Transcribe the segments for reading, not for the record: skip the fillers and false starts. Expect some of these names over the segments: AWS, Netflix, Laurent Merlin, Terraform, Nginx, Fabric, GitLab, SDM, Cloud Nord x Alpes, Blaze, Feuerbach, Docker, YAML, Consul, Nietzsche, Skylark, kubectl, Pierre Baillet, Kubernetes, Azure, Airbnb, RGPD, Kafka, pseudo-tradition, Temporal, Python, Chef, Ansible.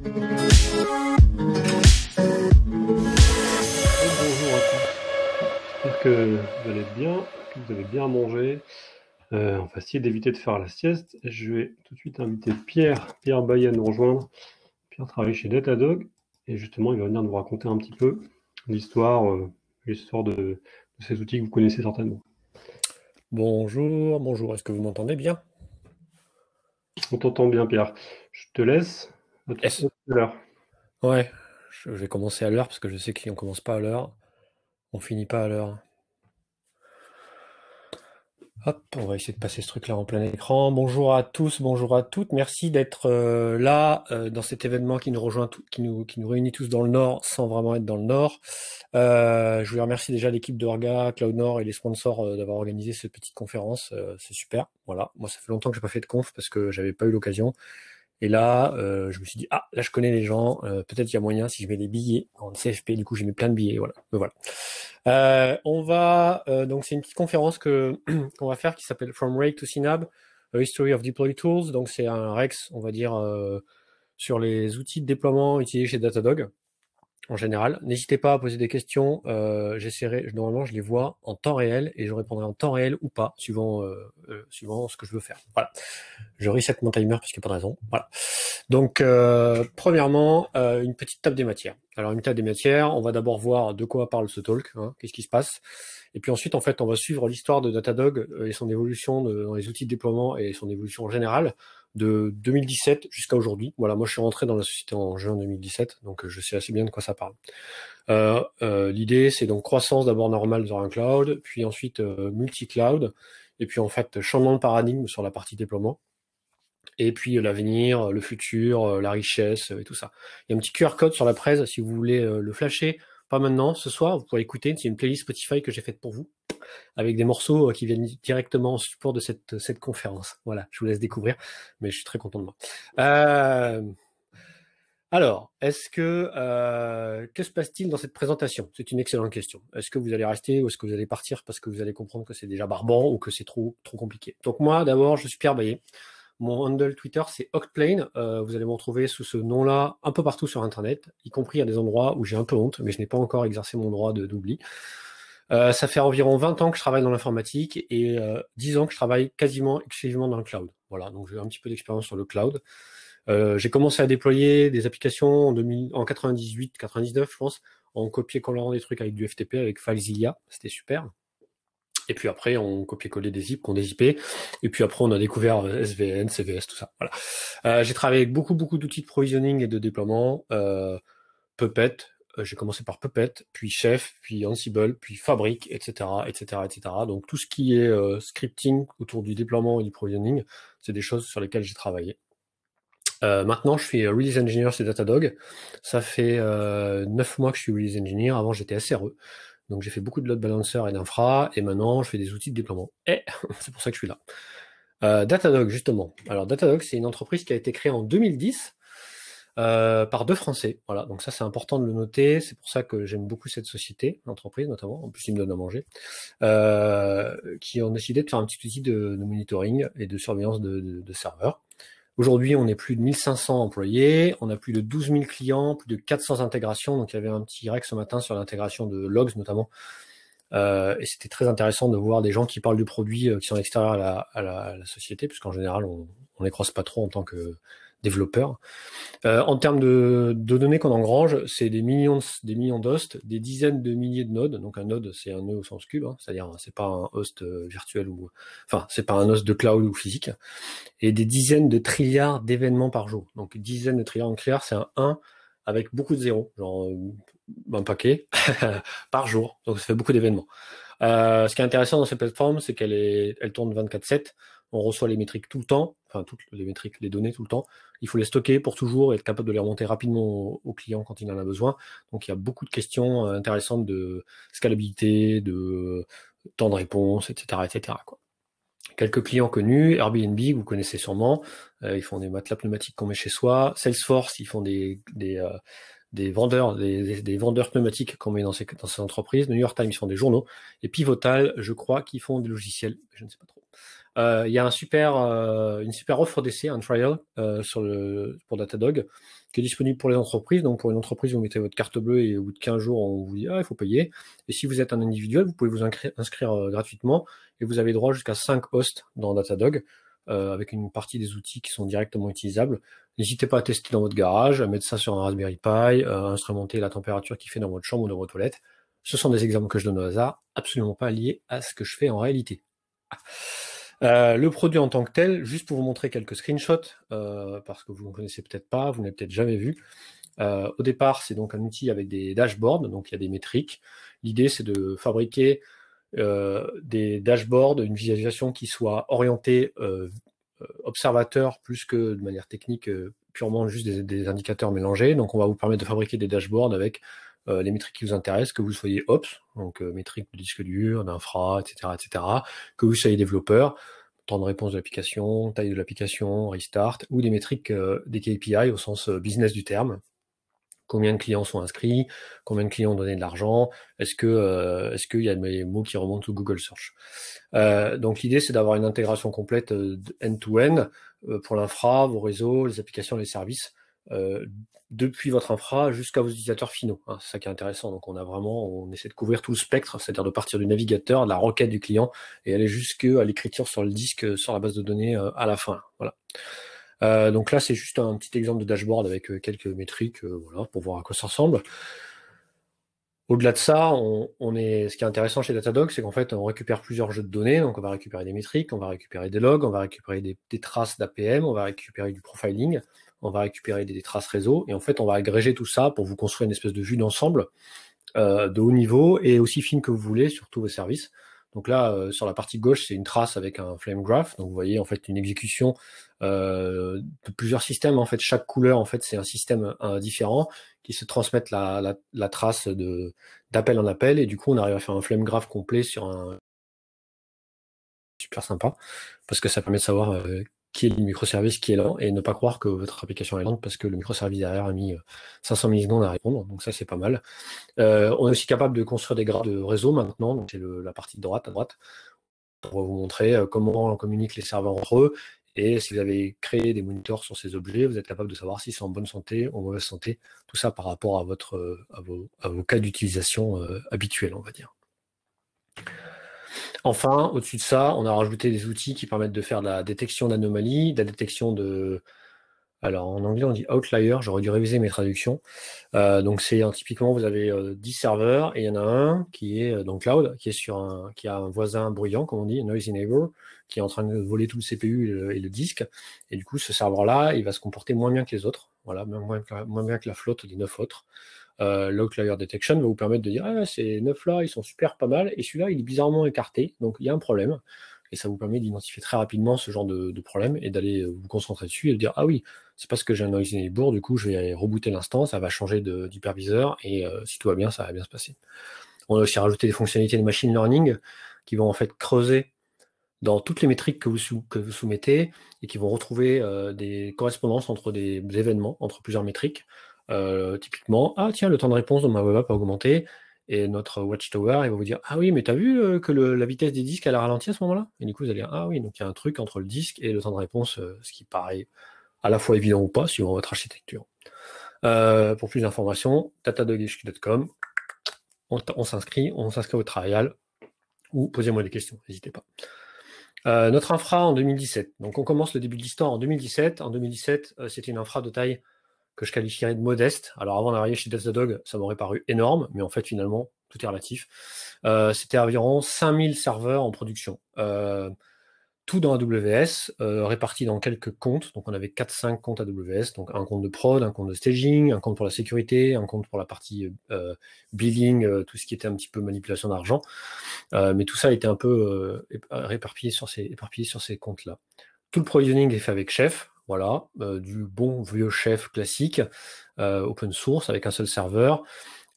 Bonjour à tous, j'espère que vous allez bien, que vous avez bien mangé. On va essayer d'éviter de faire la sieste. Je vais tout de suite inviter Pierre Baillet à nous rejoindre. Pierre travaille chez Datadog et justement il va venir nous raconter un petit peu l'histoire de ces outils que vous connaissez certainement. Bonjour, est-ce que vous m'entendez bien? On t'entend bien, Pierre. Je te laisse à tout à l'heure. Ouais, je vais commencer à l'heure parce que je sais qu'on ne commence pas à l'heure, on finit pas à l'heure. Hop, on va essayer de passer ce truc-là en plein écran. Bonjour à tous, bonjour à toutes. Merci d'être là dans cet événement qui nous rejoint, qui nous réunit tous dans le Nord sans vraiment être dans le Nord. Je voulais remercier déjà l'équipe d'Orga, Cloud Nord et les sponsors d'avoir organisé cette petite conférence. C'est super. Voilà. Moi, ça fait longtemps que j'ai pas fait de conf parce que j'avais pas eu l'occasion. Et là, je me suis dit, ah, là, je connais les gens. Peut-être qu'il y a moyen si je mets des billets en CFP. Du coup, j'ai mis plein de billets. Voilà. Mais voilà. On va donc c'est une petite conférence qu'on va faire qui s'appelle From Rake to CNAB, a History of Deploy Tools. Donc c'est un Rex, on va dire, sur les outils de déploiement utilisés chez Datadog en général. N'hésitez pas à poser des questions. J'essaierai, normalement, je les vois en temps réel et je répondrai en temps réel ou pas, suivant ce que je veux faire. Voilà. Je reset mon timer parce qu'il n'y a pas de raison. Voilà. Donc, premièrement, une petite table des matières. Alors, une table des matières, on va d'abord voir de quoi parle ce talk, hein, qu'est-ce qui se passe. Et puis ensuite, en fait, on va suivre l'histoire de Datadog et son évolution dans les outils de déploiement et son évolution générale de 2017 jusqu'à aujourd'hui. Voilà, moi je suis rentré dans la société en juin 2017, donc je sais assez bien de quoi ça parle. L'idée, c'est donc croissance d'abord normale dans un cloud, puis ensuite multi-cloud, et puis en fait changement de paradigme sur la partie déploiement, et puis l'avenir, le futur, la richesse et tout ça. Il y a un petit QR code sur la presse si vous voulez le flasher. Pas maintenant, ce soir, vous pourrez écouter, c'est une playlist Spotify que j'ai faite pour vous, avec des morceaux qui viennent directement en support de cette conférence. Voilà, je vous laisse découvrir, mais je suis très content de moi. Alors, que se passe-t-il dans cette présentation? C'est une excellente question. Est-ce que vous allez rester ou est-ce que vous allez partir parce que vous allez comprendre que c'est déjà barbant ou que c'est trop compliqué? Donc moi, d'abord, je suis Pierre Baillet. Mon handle Twitter, c'est Octplane. Vous allez me retrouver sous ce nom-là un peu partout sur Internet, y compris à des endroits où j'ai un peu honte, mais je n'ai pas encore exercé mon droit d'oubli. Ça fait environ 20 ans que je travaille dans l'informatique et 10 ans que je travaille quasiment exclusivement dans le cloud. Voilà, donc j'ai un petit peu d'expérience sur le cloud. J'ai commencé à déployer des applications en 98, 99, je pense, en copier-collant des trucs avec du FTP, avec FileZilla, c'était super. Et puis après, on copiait-collait des zips qu'on dézippait. Et puis après, on a découvert SVN, CVS, tout ça. Voilà. J'ai travaillé avec beaucoup d'outils de provisioning et de déploiement. Puppet, j'ai commencé par Puppet, puis Chef, puis Ansible, puis Fabric, etc. Donc tout ce qui est scripting autour du déploiement et du provisioning, c'est des choses sur lesquelles j'ai travaillé. Maintenant, je suis Release Engineer chez Datadog. Ça fait 9 mois que je suis Release Engineer. Avant, j'étais SRE. Donc j'ai fait beaucoup de load balancer et d'infra, et maintenant je fais des outils de déploiement. Et c'est pour ça que je suis là. Datadog, justement. Alors Datadog, c'est une entreprise qui a été créée en 2010 par 2 Français. Voilà, donc ça c'est important de le noter. C'est pour ça que j'aime beaucoup cette société, l'entreprise notamment, en plus ils me donnent à manger, qui ont décidé de faire un petit outil de monitoring et de surveillance de serveurs. Aujourd'hui, on est plus de 1500 employés, on a plus de 12 000 clients, plus de 400 intégrations. Donc, il y avait un petit Rex ce matin sur l'intégration de logs, notamment. Et c'était très intéressant de voir des gens qui parlent du produit qui sont extérieurs à la société, puisqu'en général, on les croise pas trop en tant que développeurs. En termes de données qu'on engrange, c'est des millions d'hosts, des dizaines de milliers de nodes. Donc, un node, c'est un nœud au sens cube, hein, c'est-à-dire c'est pas un host virtuel ou, enfin, c'est pas un host de cloud ou physique. Et des dizaines de trilliards d'événements par jour. Donc, dizaines de trilliards en clair, c'est un 1 avec beaucoup de zéros, genre un paquet par jour. Donc, ça fait beaucoup d'événements. Ce qui est intéressant dans cette plateforme, c'est qu'elle tourne 24/7. On reçoit les métriques tout le temps, enfin toutes les métriques, les données tout le temps. Il faut les stocker pour toujours et être capable de les remonter rapidement au client quand il en a besoin. Donc il y a beaucoup de questions intéressantes de scalabilité, de temps de réponse, etc. quoi. Quelques clients connus, Airbnb, vous connaissez sûrement, ils font des matelas pneumatiques qu'on met chez soi. Salesforce, ils font des vendeurs pneumatiques qu'on met dans ces entreprises. New York Times, ils font des journaux. Et Pivotal, je crois qu'ils font des logiciels, je ne sais pas trop. Il y a une super offre d'essai, un trial pour Datadog, qui est disponible pour les entreprises. Donc pour une entreprise, vous mettez votre carte bleue et au bout de 15 jours, on vous dit il faut payer. Et si vous êtes un individuel, vous pouvez vous inscrire gratuitement et vous avez droit jusqu'à 5 hosts dans Datadog, avec une partie des outils qui sont directement utilisables. N'hésitez pas à tester dans votre garage, à mettre ça sur un Raspberry Pi, à instrumenter la température qu'il fait dans votre chambre ou dans votre toilette. Ce sont des exemples que je donne au hasard, absolument pas liés à ce que je fais en réalité. Le produit en tant que tel, juste pour vous montrer quelques screenshots, parce que vous ne connaissez peut-être pas, vous ne l'avez peut-être jamais vu. Au départ, c'est donc un outil avec des dashboards, donc il y a des métriques. L'idée, c'est de fabriquer des dashboards, une visualisation qui soit orientée observateur plus que de manière technique, purement juste des indicateurs mélangés. Donc on va vous permettre de fabriquer des dashboards avec les métriques qui vous intéressent, que vous soyez ops, donc métriques de disque dur, d'infra, etc., que vous soyez développeur, temps de réponse de l'application, taille de l'application, restart, ou des métriques, des KPI au sens business du terme. Combien de clients sont inscrits, combien de clients ont donné de l'argent, est-ce qu'il y a des mots qui remontent au Google Search. Donc l'idée, c'est d'avoir une intégration complète end-to-end pour l'infra, vos réseaux, les applications, les services, depuis votre infra jusqu'à vos utilisateurs finaux, hein, c'est ça qui est intéressant. Donc on essaie de couvrir tout le spectre, c'est-à-dire de partir du navigateur, de la requête du client et aller jusqu'à l'écriture sur le disque, sur la base de données à la fin. Voilà. Donc là c'est juste un petit exemple de dashboard avec quelques métriques, voilà, pour voir à quoi ça ressemble. Au-delà de ça, ce qui est intéressant chez Datadog, c'est qu'en fait, on récupère plusieurs jeux de données. Donc, on va récupérer des métriques, on va récupérer des logs, on va récupérer des traces d'APM, on va récupérer du profiling, on va récupérer des traces réseau. Et en fait, on va agréger tout ça pour vous construire une espèce de vue d'ensemble de haut niveau et aussi fine que vous voulez sur tous vos services. Donc là, sur la partie gauche, c'est une trace avec un flame graph. Donc, vous voyez, en fait, une exécution de plusieurs systèmes. En fait, chaque couleur, en fait, c'est un système différent qui se transmettent la trace d'appel en appel, et du coup on arrive à faire un flame graph complet sur un super sympa, parce que ça permet de savoir qui est le microservice qui est lent, et ne pas croire que votre application est lente parce que le microservice derrière a mis 500 millisecondes à répondre. Donc ça, c'est pas mal. On est aussi capable de construire des graphes de réseau maintenant, donc c'est la partie de droite à droite. On va vous montrer comment on communique les serveurs entre eux, et si vous avez créé des moniteurs sur ces objets, vous êtes capable de savoir si c'est en bonne santé, en mauvaise santé, tout ça par rapport à vos cas d'utilisation habituels, on va dire. Enfin, au-dessus de ça, on a rajouté des outils qui permettent de faire de la détection d'anomalies, de la détection de... Alors, en anglais, on dit outlier, j'aurais dû réviser mes traductions. Donc, c'est typiquement, vous avez 10 serveurs, et il y en a un qui est dans le cloud, qui a un voisin bruyant, comme on dit, noisy neighbor, qui est en train de voler tout le CPU et le disque. Et du coup, ce serveur-là, il va se comporter moins bien que les autres, voilà, moins bien que la flotte des 9 autres. L'outlier detection va vous permettre de dire, ah, ces 9-là, ils sont super pas mal, et celui-là, il est bizarrement écarté, donc il y a un problème. Et ça vous permet d'identifier très rapidement ce genre de problème et d'aller vous concentrer dessus et de dire ah oui, c'est parce que j'ai un noisy neighbor, du coup je vais rebooter l'instance, ça va changer d'hyperviseur et si tout va bien, ça va bien se passer. On a aussi rajouté des fonctionnalités de machine learning qui vont en fait creuser dans toutes les métriques que vous soumettez et qui vont retrouver des correspondances entre des événements, entre plusieurs métriques. Typiquement, ah tiens, le temps de réponse dans ma web app a augmenté. Et notre watchtower, il va vous dire « Ah oui, mais t'as vu que la vitesse des disques, elle a ralenti à ce moment-là » Et du coup, vous allez dire « Ah oui, donc il y a un truc entre le disque et le temps de réponse, ce qui paraît à la fois évident ou pas, suivant votre architecture. » Pour plus d'informations, datadog.com, on s'inscrit au trial, ou posez-moi des questions, n'hésitez pas. Notre infra en 2017, donc on commence le début de l'histoire en 2017. En 2017, c'était une infra de taille que je qualifierais de modeste. Alors avant d'arriver chez Datadog, ça m'aurait paru énorme, mais en fait finalement, tout est relatif. C'était environ 5000 serveurs en production. Tout dans AWS, répartis dans quelques comptes. Donc on avait 4-5 comptes AWS, donc un compte de prod, un compte de staging, un compte pour la sécurité, un compte pour la partie billing, tout ce qui était un petit peu manipulation d'argent. Mais tout ça était un peu éparpillé sur ces comptes-là. Tout le provisioning est fait avec Chef. Voilà, du bon vieux Chef classique, open source, avec un seul serveur.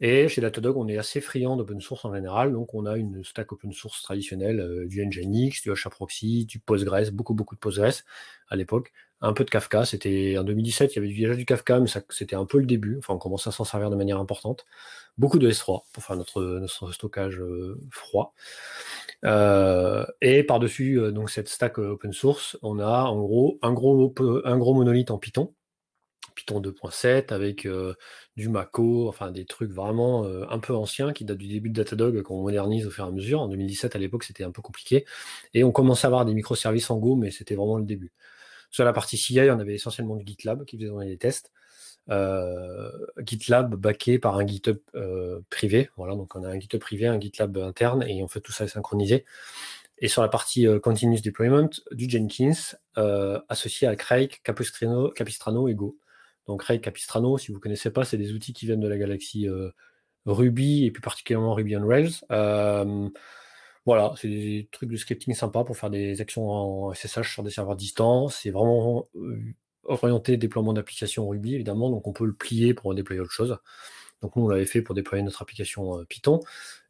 Et chez Datadog, on est assez friand d'open source en général, donc on a une stack open source traditionnelle, du Nginx, du HAProxy, du Postgres, beaucoup de Postgres à l'époque, un peu de Kafka. C'était en 2017, il y avait déjà du Kafka, mais c'était un peu le début. Enfin, on commençait à s'en servir de manière importante. Beaucoup de S3 pour faire notre stockage froid. Et par-dessus donc cette stack open source, on a en gros un gros monolithe en Python. Python 2.7 avec du Mako, enfin des trucs vraiment un peu anciens qui datent du début de Datadog qu'on modernise au fur et à mesure. En 2017, à l'époque, c'était un peu compliqué. Et on commençait à avoir des microservices en Go, mais c'était vraiment le début. Sur la partie CI, on avait essentiellement du GitLab qui faisait des tests. GitLab backé par un GitHub privé. Voilà, donc on a un GitHub privé, un GitLab interne, et on fait tout ça synchronisé. Et sur la partie Continuous Deployment, du Jenkins associé à Rake, Capistrano et Go. Donc Rake, Capistrano, si vous ne connaissez pas, c'est des outils qui viennent de la galaxie Ruby, et plus particulièrement Ruby on Rails. Voilà, c'est des trucs de scripting sympas pour faire des actions en SSH sur des serveurs distants. C'est vraiment orienté déploiement d'applications Ruby, évidemment, donc on peut le plier pour déployer autre chose. Donc nous, on l'avait fait pour déployer notre application Python.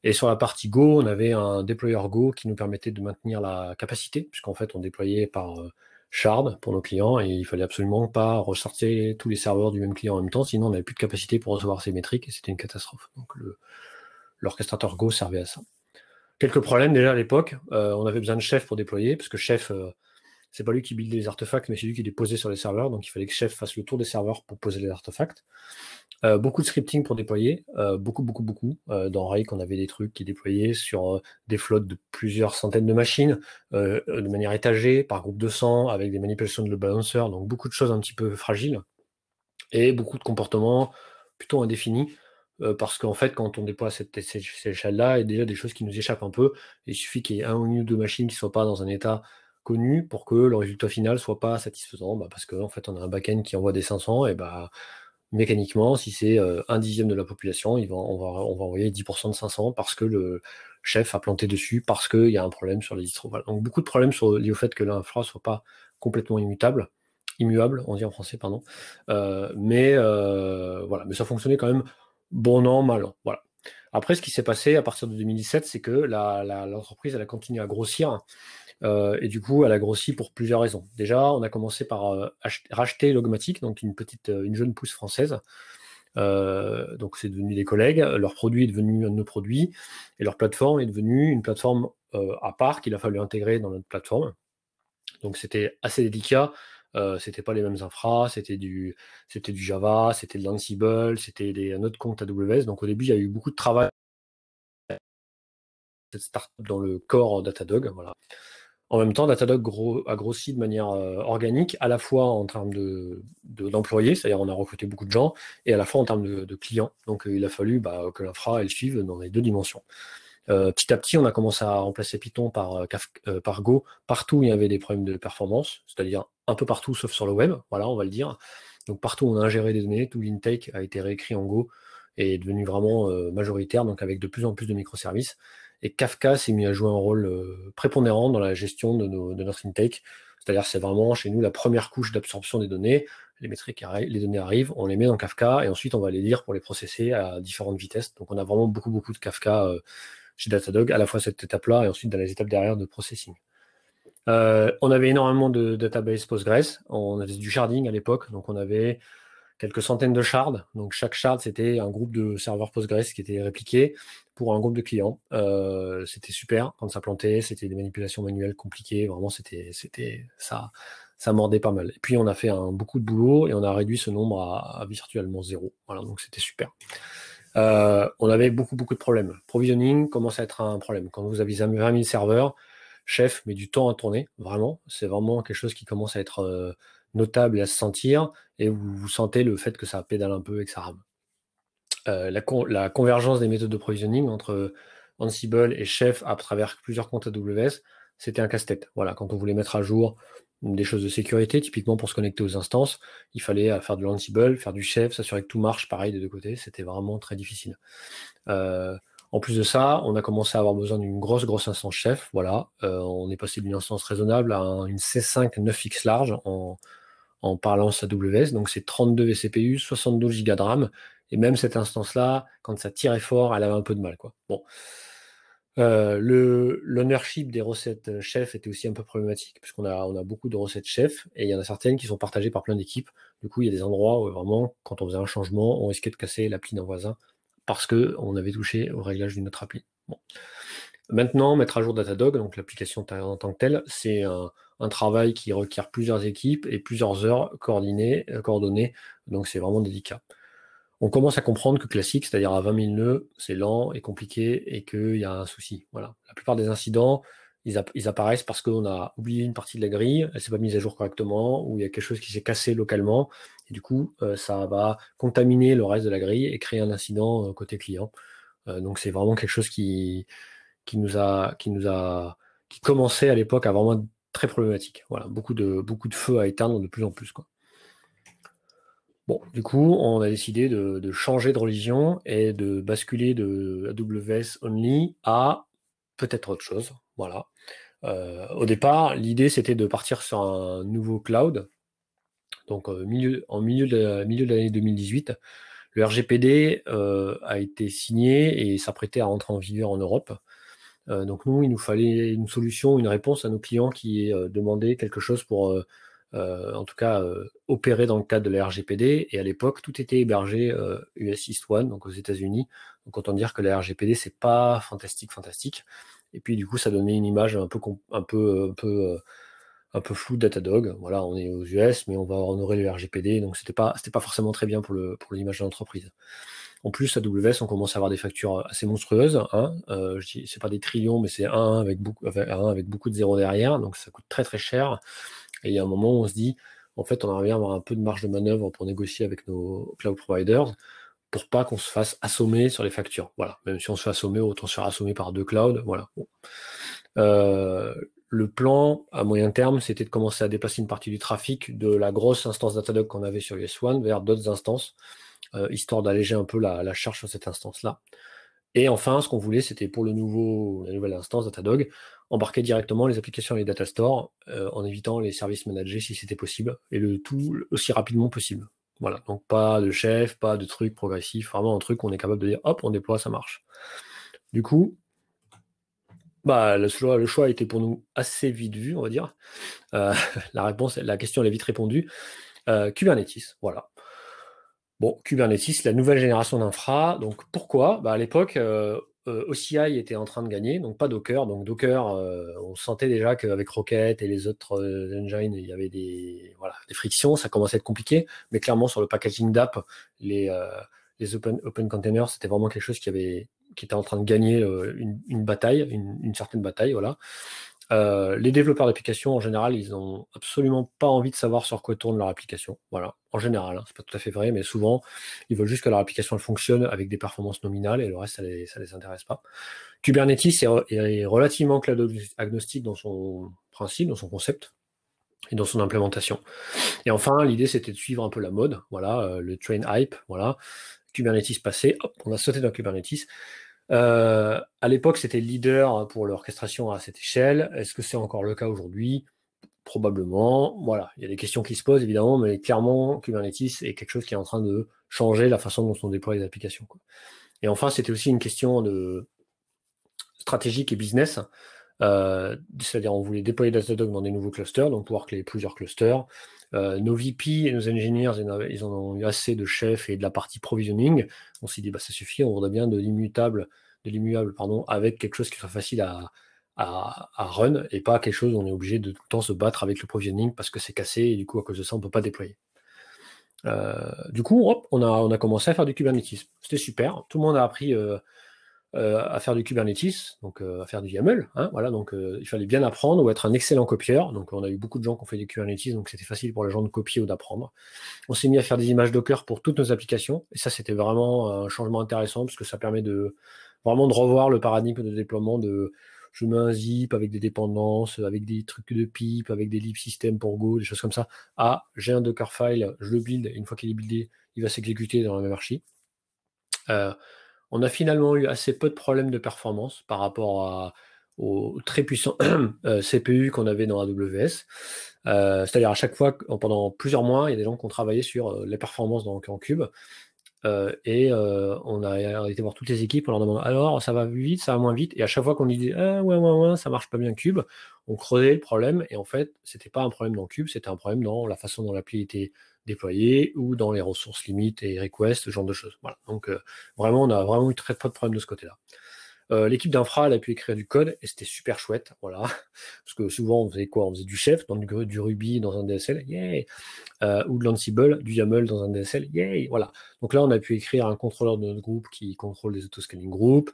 Et sur la partie Go, on avait un déployeur Go qui nous permettait de maintenir la capacité, puisqu'en fait, on déployait par... shard pour nos clients, et il fallait absolument pas ressortir tous les serveurs du même client en même temps, sinon on n'avait plus de capacité pour recevoir ces métriques et c'était une catastrophe. Donc l'orchestrateur Go servait à ça. Quelques problèmes déjà à l'époque, on avait besoin de Chef pour déployer, parce que Chef, c'est pas lui qui build les artefacts, mais c'est lui qui les posait sur les serveurs, donc il fallait que Chef fasse le tour des serveurs pour poser les artefacts. Beaucoup de scripting pour déployer, beaucoup. Dans Rake, on avait des trucs qui déployaient sur des flottes de plusieurs centaines de machines, de manière étagée, par groupe de 100, avec des manipulations de le balancer, donc beaucoup de choses un petit peu fragiles, et beaucoup de comportements plutôt indéfinis, parce qu'en fait, quand on déploie cette échelle-là, il y a déjà des choses qui nous échappent un peu, il suffit qu'il y ait un ou une ou deux machines qui ne soient pas dans un état connu pour que le résultat final soit pas satisfaisant, parce qu'en fait, on a un back-end qui envoie des 500, et mécaniquement, si c'est un dixième de la population, on va envoyer 10% de 500 parce que le chef a planté dessus, parce qu'il y a un problème sur les distros. Voilà. Donc beaucoup de problèmes liés au fait que l'infra ne soit pas complètement immuable, on dit en français, pardon. Voilà. Mais ça fonctionnait quand même bon an, mal an. Voilà. Après, ce qui s'est passé à partir de 2017, c'est que l'entreprise elle a continué à grossir. Et du coup, elle a grossi pour plusieurs raisons. Déjà, on a commencé par racheter Logmatic, donc une jeune pousse française. Donc, c'est devenu des collègues. Leur produit est devenu un de nos produits. Et leur plateforme est devenue une plateforme à part qu'il a fallu intégrer dans notre plateforme. Donc, c'était assez délicat. C'était pas les mêmes infras, c'était du Java, c'était de l'Ansible, c'était un autre compte AWS. Donc, au début, il y a eu beaucoup de travail. Cette startup dans le corps Datadog, voilà. En même temps, Datadog a grossi de manière organique, à la fois en termes d'employés, c'est-à-dire on a recruté beaucoup de gens, et à la fois en termes de clients. Donc il a fallu que l'infra elle suive dans les deux dimensions. Petit à petit, on a commencé à remplacer Python par Go. Partout où il y avait des problèmes de performance, c'est-à-dire un peu partout sauf sur le web, voilà, on va le dire. Donc partout où on a ingéré des données, tout l'intake a été réécrit en Go et est devenu vraiment majoritaire, donc avec de plus en plus de microservices. Et Kafka s'est mis à jouer un rôle prépondérant dans la gestion de notre intake. C'est-à-dire c'est vraiment chez nous la première couche d'absorption des données. Les métriques, les données arrivent, on les met dans Kafka et ensuite on va les lire pour les processer à différentes vitesses. Donc on a vraiment beaucoup de Kafka chez Datadog, à la fois cette étape-là et ensuite dans les étapes derrière de processing. On avait énormément de database Postgres. On avait du sharding à l'époque, donc on avait quelques centaines de shards. Donc chaque shard, c'était un groupe de serveurs Postgres qui était répliqué pour un groupe de clients. C'était super quand ça plantait, c'était des manipulations manuelles compliquées, vraiment ça mordait pas mal. Et puis on a fait beaucoup de boulot et on a réduit ce nombre à virtuellement zéro. Voilà, donc c'était super. On avait beaucoup de problèmes. Provisioning commence à être un problème. Quand vous avez 20 000 serveurs, Chef met du temps à tourner, vraiment. C'est vraiment quelque chose qui commence à être notable et à se sentir, et vous sentez le fait que ça pédale un peu et que ça rame. La convergence des méthodes de provisioning entre Ansible et Chef à travers plusieurs comptes AWS, c'était un casse-tête. Voilà, quand on voulait mettre à jour des choses de sécurité, typiquement pour se connecter aux instances, il fallait faire de l'Ansible, faire du Chef, s'assurer que tout marche pareil des deux côtés, c'était vraiment très difficile. En plus de ça, on a commencé à avoir besoin d'une grosse instance Chef. Voilà, on est passé d'une instance raisonnable à une C5 9X large en parlance AWS, donc c'est 32 vCPU, 72 Go de RAM. Et même cette instance-là, quand ça tirait fort, elle avait un peu de mal, quoi. Bon. L'ownership des recettes chefs était aussi un peu problématique, puisqu'on a, beaucoup de recettes chefs, et il y en a certaines qui sont partagées par plein d'équipes. Du coup, il y a des endroits où vraiment, quand on faisait un changement, on risquait de casser l'appli d'un voisin, parce qu'on avait touché au réglage d'une autre appli. Bon. Maintenant, mettre à jour Datadog, donc l'application en tant que telle, c'est un, travail qui requiert plusieurs équipes et plusieurs heures coordonnées, donc c'est vraiment délicat. On commence à comprendre que classique, c'est-à-dire à 20 000 nœuds, c'est lent et compliqué et qu'il y a un souci. Voilà. La plupart des incidents, ils apparaissent parce qu'on a oublié une partie de la grille, elle ne s'est pas mise à jour correctement, ou il y a quelque chose qui s'est cassé localement, et du coup, ça va contaminer le reste de la grille et créer un incident côté client. Donc c'est vraiment quelque chose qui commençait à l'époque à vraiment être très problématique. Voilà, beaucoup de feux à éteindre de plus en plus, quoi. Bon, du coup, on a décidé de changer de religion et de basculer de AWS only à peut-être autre chose. Voilà. Au départ, l'idée, c'était de partir sur un nouveau cloud. Donc, en milieu de l'année 2018, le RGPD a été signé et s'apprêtait à rentrer en vigueur en Europe. Donc, nous, il nous fallait une solution, une réponse à nos clients qui demandaient quelque chose pour... opérer dans le cadre de la RGPD, et à l'époque tout était hébergé US East One, donc aux États-Unis. Donc autant dire que la RGPD c'est pas fantastique, et puis du coup ça donnait une image un peu floue de Datadog. Voilà, on est aux US mais on va honorer le RGPD, donc c'était pas forcément très bien pour l'image de l'entreprise. En plus, à AWS, on commence à avoir des factures assez monstrueuses, hein. C'est pas des trillions, mais c'est un avec beaucoup de zéros derrière, donc ça coûte très très cher. Et il y a un moment où on se dit, en fait, on revient à avoir un peu de marge de manœuvre pour négocier avec nos cloud providers pour pas qu'on se fasse assommer sur les factures. Voilà, même si on se fait assommer, autant se faire assommer par deux clouds. Voilà. Bon. Le plan à moyen terme, c'était de commencer à déplacer une partie du trafic de la grosse instance Datadog qu'on avait sur US1 vers d'autres instances, histoire d'alléger un peu la charge sur cette instance-là. Et enfin, ce qu'on voulait, c'était pour la nouvelle instance Datadog, embarquer directement les applications et les data stores en évitant les services managés si c'était possible, et le tout aussi rapidement possible. Voilà, donc pas de chef, pas de truc progressif, vraiment un truc où on est capable de dire hop, on déploie, ça marche. Du coup, bah, le choix a été pour nous assez vite vu, on va dire. La question, elle est vite répondue. Kubernetes, voilà. Bon, Kubernetes, la nouvelle génération d'infra. Donc pourquoi? Bah, à l'époque, OCI était en train de gagner, donc pas Docker. Donc Docker, on sentait déjà qu'avec Rocket et les autres engines, il y avait des frictions, ça commençait à être compliqué. Mais clairement, sur le packaging d'app, les open containers, c'était vraiment quelque chose qui était en train de gagner une bataille, une certaine bataille, voilà. Les développeurs d'applications, en général, ils n'ont absolument pas envie de savoir sur quoi tourne leur application. Voilà, en général, hein, c'est pas tout à fait vrai, mais souvent, ils veulent juste que leur application elle fonctionne avec des performances nominales et le reste, ça les intéresse pas. Kubernetes est relativement cloud agnostique dans son principe, dans son concept et dans son implémentation. Et enfin, l'idée, c'était de suivre un peu la mode, voilà, le train hype, voilà. Kubernetes passé, hop, on a sauté dans Kubernetes. À l'époque, c'était leader pour l'orchestration à cette échelle. Est-ce que c'est encore le cas aujourd'hui? Probablement. Voilà, il y a des questions qui se posent, évidemment, mais clairement, Kubernetes est quelque chose qui est en train de changer la façon dont on déploie les applications, quoi. Et enfin, c'était aussi une question de stratégique et business. C'est-à-dire, on voulait déployer Datadog dans des nouveaux clusters, donc pouvoir créer plusieurs clusters. Nos VP et nos ingénieurs, ils en ont eu assez de chefs et de la partie provisioning. On s'est dit, bah, ça suffit, on voudrait bien de l'immuable avec quelque chose qui soit facile à run, et pas quelque chose où on est obligé de tout le temps se battre avec le provisioning parce que c'est cassé et du coup, à cause de ça, on ne peut pas déployer. Du coup, hop, on a commencé à faire du Kubernetes. C'était super, tout le monde a appris à faire du Kubernetes, donc à faire du YAML, hein, voilà, donc il fallait bien apprendre ou être un excellent copieur. Donc on a eu beaucoup de gens qui ont fait du Kubernetes, donc c'était facile pour les gens de copier ou d'apprendre. On s'est mis à faire des images Docker pour toutes nos applications, et ça c'était vraiment un changement intéressant, parce que ça permet de vraiment de revoir le paradigme de déploiement de je mets un zip avec des dépendances, avec des trucs de pipe, avec des lib system pour Go, des choses comme ça, à j'ai un Docker file, je le build, et une fois qu'il est buildé, il va s'exécuter dans la même archi. On a finalement eu assez peu de problèmes de performance par rapport au très puissant CPU qu'on avait dans AWS. C'est-à-dire à chaque fois, pendant plusieurs mois, il y a des gens qui ont travaillé sur les performances dans Kube. On a été voir toutes les équipes, on leur demande alors ça va vite, ça va moins vite, et à chaque fois qu'on lui dit ah ouais, ça marche pas bien Cube, on creusait le problème, et en fait c'était pas un problème dans Cube, c'était un problème dans la façon dont l'appli était déployée ou dans les ressources limites et requests, ce genre de choses. Voilà. Donc vraiment on a vraiment eu très peu de problèmes de ce côté-là. L'équipe d'infra, elle a pu écrire du code et c'était super chouette, voilà. Parce que souvent, on faisait quoi? On faisait du Chef dans du Ruby dans un DSL, yay, ou de l'Ansible, du YAML dans un DSL, yay, voilà. Donc là, on a pu écrire un contrôleur de notre groupe qui contrôle des autoscaling groups.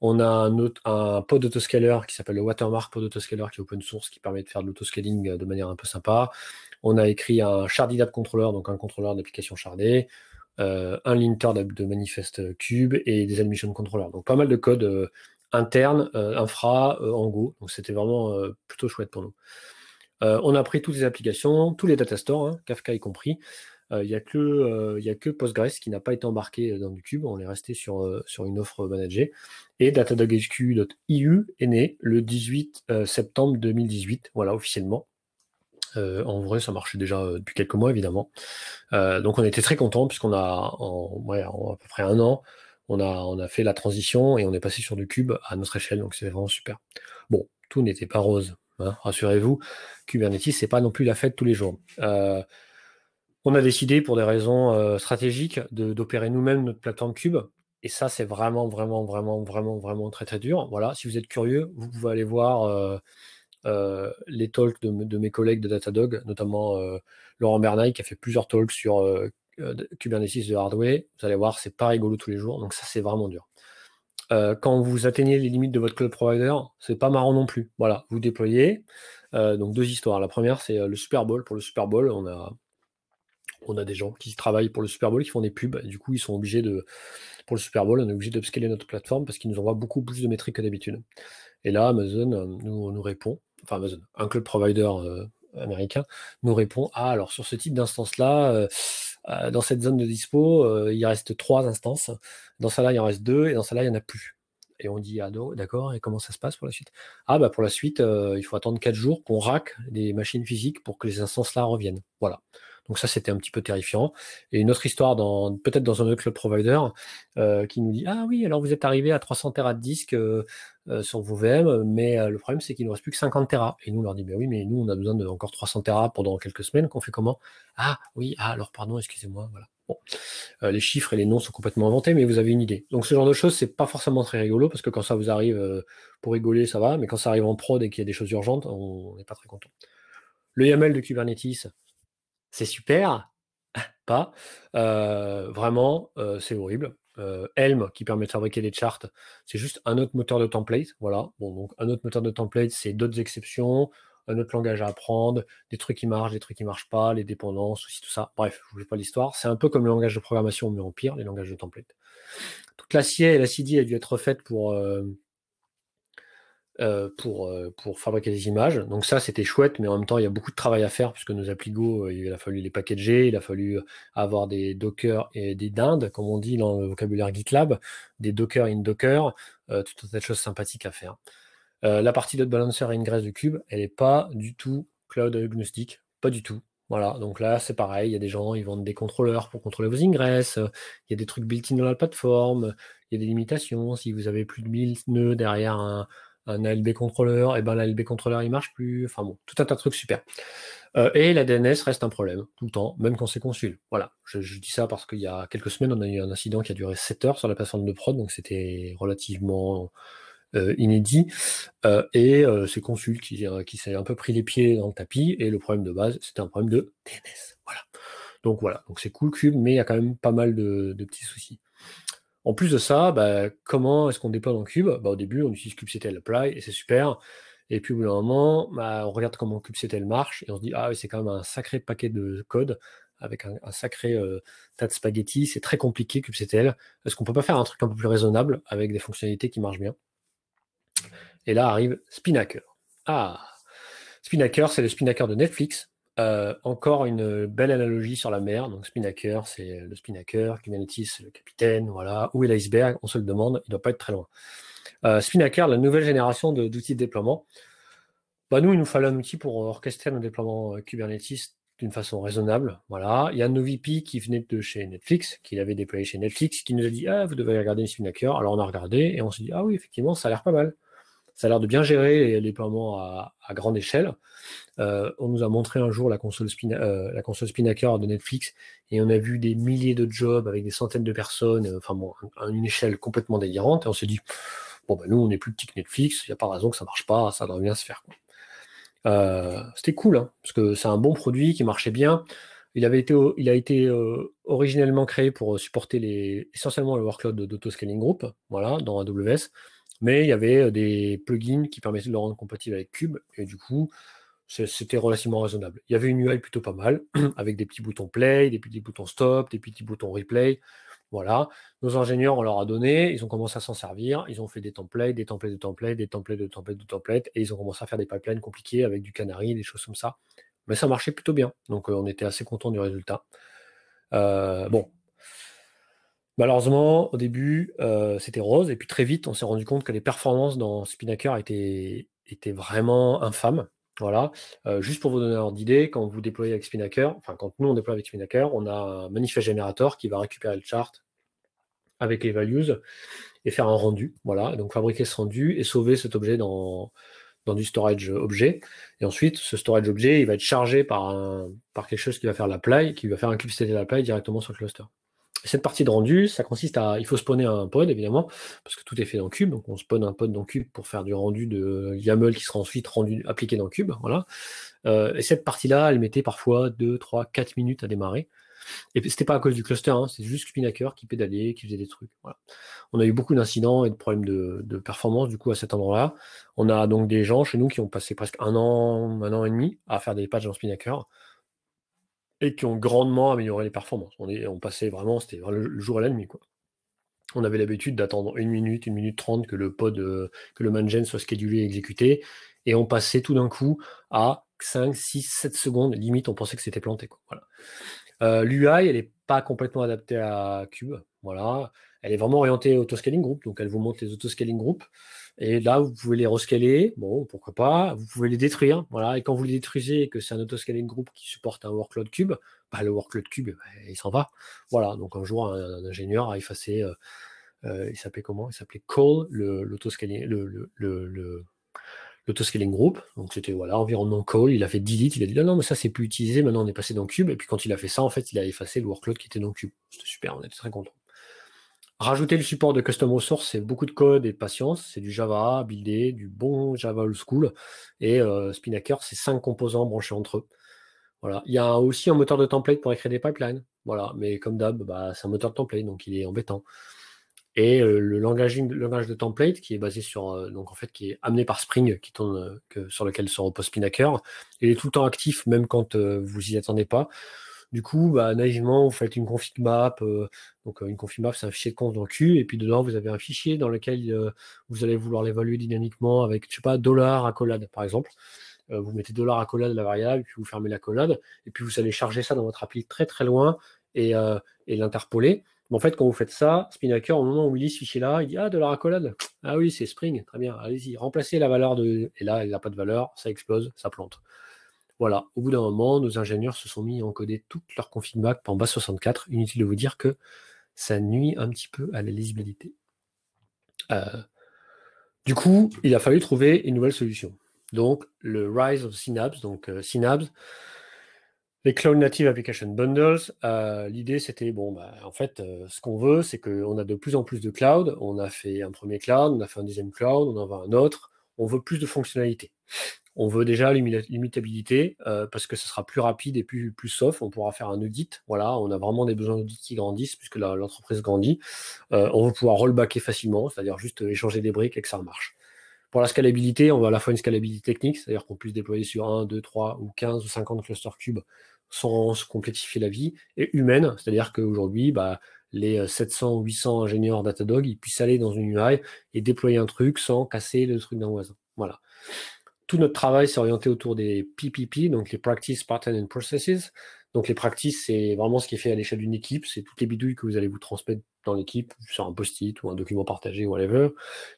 On a un pod autoscaler qui s'appelle le Watermark pod autoscaler qui est open source, qui permet de faire de l'autoscaling de manière un peu sympa. On a écrit un sharded app controller, donc un contrôleur d'application shardée. Un linter de manifeste cube et des admission controllers. Donc pas mal de code interne, infra, en Go. Donc c'était vraiment plutôt chouette pour nous. On a pris toutes les applications, tous les data stores, hein, Kafka y compris. Il n'y a que Postgres qui n'a pas été embarqué dans du cube. On est resté sur une offre managée. Et datadoghq.eu est né le 18 septembre 2018, voilà, officiellement. En vrai, ça marchait déjà depuis quelques mois, évidemment. Donc, on était très contents, puisqu'on a, en à peu près un an, on a fait la transition et on est passé sur du cube à notre échelle. Donc, c'est vraiment super. Bon, tout n'était pas rose, hein, rassurez-vous. Kubernetes, c'est pas non plus la fête tous les jours. On a décidé, pour des raisons stratégiques, d'opérer nous-mêmes notre plateforme cube. Et ça, c'est vraiment très, très dur. Voilà, si vous êtes curieux, vous pouvez aller voir... les talks de mes collègues de Datadog, notamment Laurent Bernaille qui a fait plusieurs talks sur Kubernetes de hardware. Vous allez voir, c'est pas rigolo tous les jours, donc ça c'est vraiment dur. Quand vous atteignez les limites de votre cloud provider, c'est pas marrant non plus. Voilà, vous déployez. Donc deux histoires. La première, c'est le Super Bowl. Pour le Super Bowl, on a des gens qui travaillent pour le Super Bowl, qui font des pubs, et du coup ils sont obligés de... Pour le Super Bowl, on est obligé d'upscaler notre plateforme parce qu'ils nous envoient beaucoup plus de métriques que d'habitude. Et là, Amazon nous répond, enfin Amazon, un cloud provider américain, nous répond, ah alors sur ce type d'instance-là, dans cette zone de dispo, il reste 3 instances, dans celle-là, il en reste 2, et dans celle-là, il n'y en a plus. Et on dit, ah d'accord, et comment ça se passe pour la suite? Ah bah pour la suite, il faut attendre 4 jours qu'on rack des machines physiques pour que les instances-là reviennent. Voilà. Donc ça, c'était un petit peu terrifiant. Et une autre histoire, peut-être dans un autre cloud provider, qui nous dit « Ah oui, alors vous êtes arrivé à 300 Tera de disques sur vos VM, mais le problème, c'est qu'il ne nous reste plus que 50 Tera. » Et nous, on leur dit « Ben oui, mais nous, on a besoin d'encore 300 Tera pendant quelques semaines. Qu'on fait comment ?»« Ah oui, ah, alors pardon, excusez-moi. » Voilà. Bon. Les chiffres et les noms sont complètement inventés, mais vous avez une idée. Donc ce genre de choses, c'est pas forcément très rigolo, parce que quand ça vous arrive pour rigoler, ça va, mais quand ça arrive en prod et qu'il y a des choses urgentes, on n'est pas très content. Le YAML de Kubernetes, c'est super, pas vraiment, c'est horrible. Helm qui permet de fabriquer des charts, c'est juste un autre moteur de template. Voilà, bon, donc un autre moteur de template, c'est d'autres exceptions, un autre langage à apprendre, des trucs qui marchent, des trucs qui marchent pas, les dépendances aussi, tout ça. Bref, je ne vous fais pas l'histoire. C'est un peu comme le langage de programmation, mais en pire, les langages de template. Toute la CI et la CD a dû être refaite pour fabriquer des images. Donc ça, c'était chouette, mais en même temps, il y a beaucoup de travail à faire, puisque nos applis Go, il a fallu les packager, il a fallu avoir des Docker et des dindes, comme on dit dans le vocabulaire GitLab, des Docker in Docker, tout un tas de choses sympathiques à faire. La partie load balancer et ingress de Cube, elle n'est pas du tout cloud agnostique, pas du tout. Voilà, donc là, c'est pareil, il y a des gens, ils vendent des contrôleurs pour contrôler vos ingresses, il y a des trucs built-in dans la plateforme, il y a des limitations, si vous avez plus de 1000 nœuds derrière un ALB contrôleur, et ben l'ALB contrôleur il marche plus, enfin bon, tout un tas de trucs super. Et la DNS reste un problème, tout le temps, même quand c'est Consul. Voilà, je dis ça parce qu'il y a quelques semaines, on a eu un incident qui a duré 7 heures sur la plateforme de prod, donc c'était relativement inédit, et c'est Consul qui s'est un peu pris les pieds dans le tapis, et le problème de base, c'était un problème de DNS, voilà, donc c'est cool Cube, mais il y a quand même pas mal de petits soucis. En plus de ça, bah, comment est-ce qu'on déploie dans Cube? Bah, au début, on utilise kubectl apply et c'est super. Et puis au bout d'un moment, bah, on regarde comment kubectl marche et on se dit « Ah, c'est quand même un sacré paquet de code avec un sacré tas de spaghettis. C'est très compliqué kubectl. Est-ce qu'on peut pas faire un truc un peu plus raisonnable avec des fonctionnalités qui marchent bien ?» Et là arrive Spinnaker. Ah, Spinnaker, c'est le Spinnaker de Netflix. Encore une belle analogie sur la mer. Donc Spinnaker, c'est le Spinnaker, Kubernetes, c'est le capitaine, voilà. Où est l'iceberg? On se le demande, il ne doit pas être très loin. Spinnaker, la nouvelle génération d'outils de déploiement. Bah, nous, il nous fallait un outil pour orchestrer nos déploiements Kubernetes d'une façon raisonnable. Voilà. Il y a un OVP qui venait de chez Netflix, qu'il avait déployé chez Netflix, qui nous a dit « Ah, vous devez regarder les Spinnaker ». Alors on a regardé et on s'est dit « Ah oui, effectivement, ça a l'air pas mal. Ça a l'air de bien gérer les déploiements à grande échelle. » On nous a montré un jour la console Spinnaker de Netflix et on a vu des milliers de jobs avec des centaines de personnes, enfin bon, à une échelle complètement délirante. Et on s'est dit « Bon, ben nous, on est plus petit que Netflix, il n'y a pas raison que ça marche pas, ça devrait bien se faire. » C'était cool, hein, parce que c'est un bon produit qui marchait bien. Il a été originellement créé pour supporter essentiellement le workload d'autoscaling group, voilà, dans AWS, mais il y avait des plugins qui permettaient de le rendre compatible avec Kube, et du coup, c'était relativement raisonnable. Il y avait une UI plutôt pas mal, avec des petits boutons play, des petits boutons stop, des petits boutons replay. Voilà, nos ingénieurs, on leur a donné, ils ont commencé à s'en servir, ils ont fait des templates, et ils ont commencé à faire des pipelines compliqués avec du canari, des choses comme ça. Mais ça marchait plutôt bien, donc on était assez content du résultat. Bon, malheureusement, au début, c'était rose, et puis très vite, on s'est rendu compte que les performances dans Spinnaker étaient vraiment infâmes. Voilà, juste pour vous donner un ordre d'idée, quand vous déployez avec Spinnaker, enfin quand nous on déploie avec Spinnaker, on a un manifest générateur qui va récupérer le chart avec les values et faire un rendu, voilà, donc fabriquer ce rendu et sauver cet objet dans du storage objet. Et ensuite, ce storage objet, il va être chargé par quelque chose qui va faire l'apply, qui va faire incubciter l'apply directement sur le cluster. Cette partie de rendu, ça consiste à... Il faut spawner un pod, évidemment, parce que tout est fait dans Kube. Donc, on spawn un pod dans Kube pour faire du rendu de YAML qui sera ensuite appliqué dans Kube. Voilà. Et cette partie-là, elle mettait parfois 2, 3, 4 minutes à démarrer. Et ce n'était pas à cause du cluster, hein, c'est juste Spinnaker qui pédalait, qui faisait des trucs. Voilà. On a eu beaucoup d'incidents et de problèmes de performance, du coup, à cet endroit-là. On a donc des gens chez nous qui ont passé presque un an et demi à faire des patchs dans Spinnaker, et qui ont grandement amélioré les performances. On passait vraiment, c'était le jour et la nuit, quoi. On avait l'habitude d'attendre 1 minute 30 que le pod, que le mangen soit schedulé et exécuté, et on passait tout d'un coup à 5, 6, 7 secondes, limite on pensait que c'était planté, quoi. Voilà. L'UI, elle n'est pas complètement adaptée à Kube, voilà. Elle est vraiment orientée autoscaling group, donc elle vous montre les autoscaling group, et là vous pouvez les rescaler, bon pourquoi pas, vous pouvez les détruire, voilà, et quand vous les détruisez et que c'est un autoscaling group qui supporte un workload Kube, bah, le workload Kube, bah, il s'en va, voilà, donc un jour un ingénieur a effacé, il s'appelait comment, il s'appelait Call, l'autoscaling group, donc c'était voilà, environnement call, il a fait delete, il a dit non, mais ça c'est plus utilisé, maintenant on est passé dans Kube, et puis quand il a fait ça, en fait il a effacé le workload qui était dans Kube, c'était super, on était très contents. Rajouter le support de custom resource, c'est beaucoup de code et de patience, c'est du Java buildé, du bon Java old school, et Spinnaker, c'est 5 composants branchés entre eux. Voilà. Il y a aussi un moteur de template pour écrire des pipelines, voilà. Mais comme d'hab, bah, c'est un moteur de template, donc il est embêtant. Et le langage de template qui est basé sur, donc en fait qui est amené par Spring, qui tourne, sur lequel se repose Spinnaker, il est tout le temps actif, même quand vous y attendez pas. Du coup, bah, naïvement, vous faites une config map. Donc, une config map, c'est un fichier de conf dans Q. Et puis, dedans, vous avez un fichier dans lequel vous allez vouloir l'évaluer dynamiquement avec, je sais pas, $accolade, par exemple. Vous mettez $accolade la variable, puis vous fermez l'accolade. Et puis, vous allez charger ça dans votre appli très, très loin et l'interpoler. Mais en fait, quand vous faites ça, Spinnaker, au moment où il lit ce fichier-là, il dit « Ah, $accolade. Ah oui, c'est Spring. Très bien. Allez-y. Remplacez la valeur de... » Et là, il n'a pas de valeur. Ça explose. Ça plante. Voilà, au bout d'un moment, nos ingénieurs se sont mis à encoder toute leur config map en base 64. Inutile de vous dire que ça nuit un petit peu à la lisibilité. Du coup, il a fallu trouver une nouvelle solution. Donc, le Rise of CNABs, donc CNABs, les Cloud Native Application Bundles, l'idée c'était, bon, bah, en fait, ce qu'on veut, c'est qu'on a de plus en plus de clouds. On a fait un premier cloud, on a fait un deuxième cloud, on en va un autre. On veut plus de fonctionnalités. On veut déjà l'immutabilité parce que ce sera plus rapide et plus soft. On pourra faire un audit. Voilà, on a vraiment des besoins d'audit qui grandissent puisque l'entreprise grandit. On va pouvoir rollbacker facilement, c'est-à-dire juste échanger des briques et que ça marche. Pour la scalabilité, on veut à la fois une scalabilité technique, c'est-à-dire qu'on puisse déployer sur 1, 2, 3 ou 15 ou 50 clusters cubes sans se complexifier la vie, et humaine, c'est-à-dire qu'aujourd'hui, bah, les 700 ou 800 ingénieurs Datadog, ils puissent aller dans une UI et déployer un truc sans casser le truc d'un voisin. Voilà. Tout notre travail s'est orienté autour des PPP, donc les Practice, Pattern and Processes. Donc les practices, c'est vraiment ce qui est fait à l'échelle d'une équipe, c'est toutes les bidouilles que vous allez vous transmettre dans l'équipe, sur un post-it ou un document partagé ou whatever.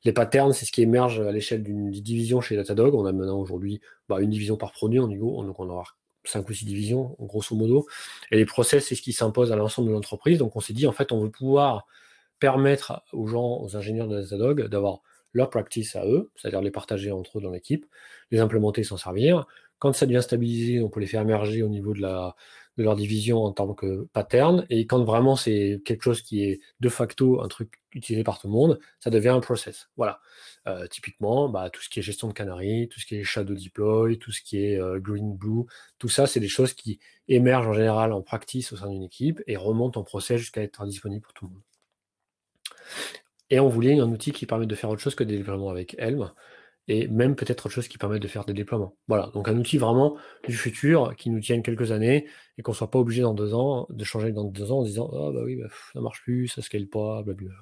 Les patterns, c'est ce qui émerge à l'échelle d'une division chez Datadog. On a maintenant aujourd'hui bah, une division par produit, donc on aura 5 ou 6 divisions, grosso modo. Et les process, c'est ce qui s'impose à l'ensemble de l'entreprise. Donc, on s'est dit, en fait, on veut pouvoir permettre aux gens, aux ingénieurs de Datadog, d'avoir leur practice à eux, c'est-à-dire les partager entre eux dans l'équipe, les implémenter et s'en servir. Quand ça devient stabilisé, on peut les faire émerger au niveau de leur division en tant que pattern. Et quand vraiment c'est quelque chose qui est de facto un truc utilisé par tout le monde, ça devient un process. Voilà. Typiquement, tout ce qui est gestion de canaries, tout ce qui est shadow deploy, tout ce qui est green, blue, tout ça, c'est des choses qui émergent en général en practice au sein d'une équipe et remontent en process jusqu'à être disponible pour tout le monde. Et on voulait un outil qui permette de faire autre chose que des déploiements avec Helm, et même peut-être autre chose qui permette de faire des déploiements. Voilà, donc un outil vraiment du futur qui nous tienne quelques années et qu'on ne soit pas obligé dans 2 ans de changer dans 2 ans en disant « Ah oh, bah oui, ça ne marche plus, ça ne scale pas, blablabla. »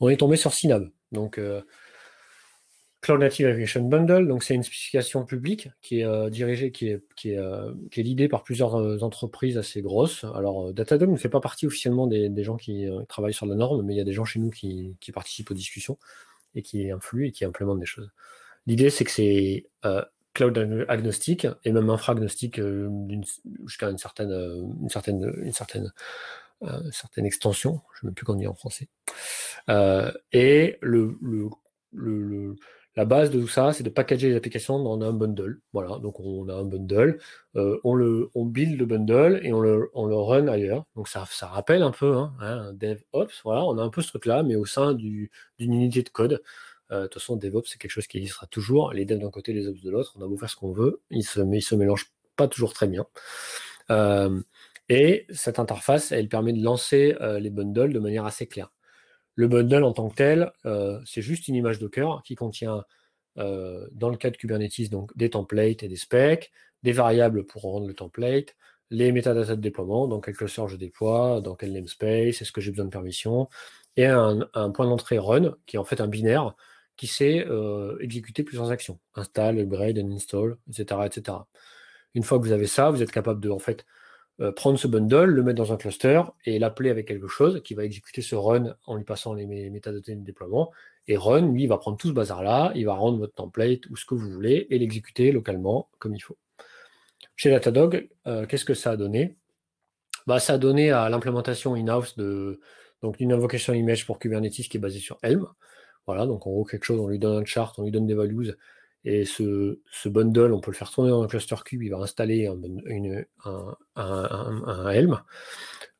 On est tombé sur CNAB, donc Cloud Native Application Bundle, donc c'est une spécification publique qui est dirigée, qui est l'idée par plusieurs entreprises assez grosses. Alors Datadog ne fait pas partie officiellement des gens qui travaillent sur la norme, mais il y a des gens chez nous qui participent aux discussions et qui influent et qui implémentent des choses. L'idée, c'est que c'est cloud agnostique et même infra-agnostique jusqu'à une certaine extension, je ne sais même plus comment dire en français. Et la base de tout ça, c'est de packager les applications dans un bundle. Voilà, donc on a un bundle, on build le bundle et on le run ailleurs. Donc ça rappelle un peu un DevOps. Voilà, on a un peu ce truc-là, mais au sein d'une unité de code. De toute façon, DevOps, c'est quelque chose qui existera toujours. Les devs d'un côté, les ops de l'autre. On a beau faire ce qu'on veut, ils se mélangent pas toujours très bien. Et cette interface, elle permet de lancer les bundles de manière assez claire. Le bundle en tant que tel, c'est juste une image Docker qui contient, dans le cas de Kubernetes, donc des templates et des specs, des variables pour rendre le template, les métadatas de déploiement, dans quel cluster je déploie, dans quel namespace, est-ce que j'ai besoin de permission, et un point d'entrée run, qui est en fait un binaire, qui sait exécuter plusieurs actions, install, upgrade, uninstall, etc., etc. Une fois que vous avez ça, vous êtes capable de, en fait, prendre ce bundle, le mettre dans un cluster et l'appeler avec quelque chose qui va exécuter ce run en lui passant les métadonnées de déploiement. Et run, lui, il va prendre tout ce bazar-là, il va rendre votre template ou ce que vous voulez et l'exécuter localement comme il faut. Chez Datadog, qu'est-ce que ça a donné? Ça a donné à l'implémentation in-house d'une invocation image pour Kubernetes qui est basée sur Helm. Voilà, donc en gros, quelque chose, on lui donne un chart, on lui donne des values. Et ce bundle, on peut le faire tourner dans un cluster cube, il va installer un Helm.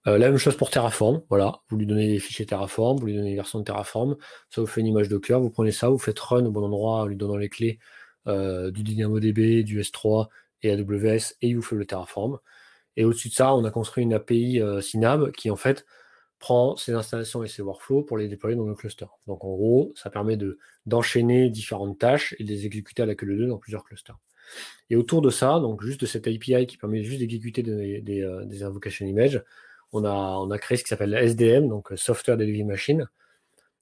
La même chose pour Terraform, voilà. Vous lui donnez les fichiers Terraform, vous lui donnez les versions de Terraform, ça vous fait une image Docker, vous prenez ça, vous faites run au bon endroit en lui donnant les clés du DynamoDB, du S3 et AWS, et il vous fait le Terraform. Et au-dessus de ça, on a construit une API CNAB qui, en fait, prend ses installations et ses workflows pour les déployer dans le cluster. Donc en gros, ça permet d'enchaîner différentes tâches et de les exécuter à la queue leu dans plusieurs clusters. Et autour de ça, donc juste de cette API qui permet juste d'exécuter des invocation images, on a créé ce qui s'appelle la SDM, donc Software Delivery Machine,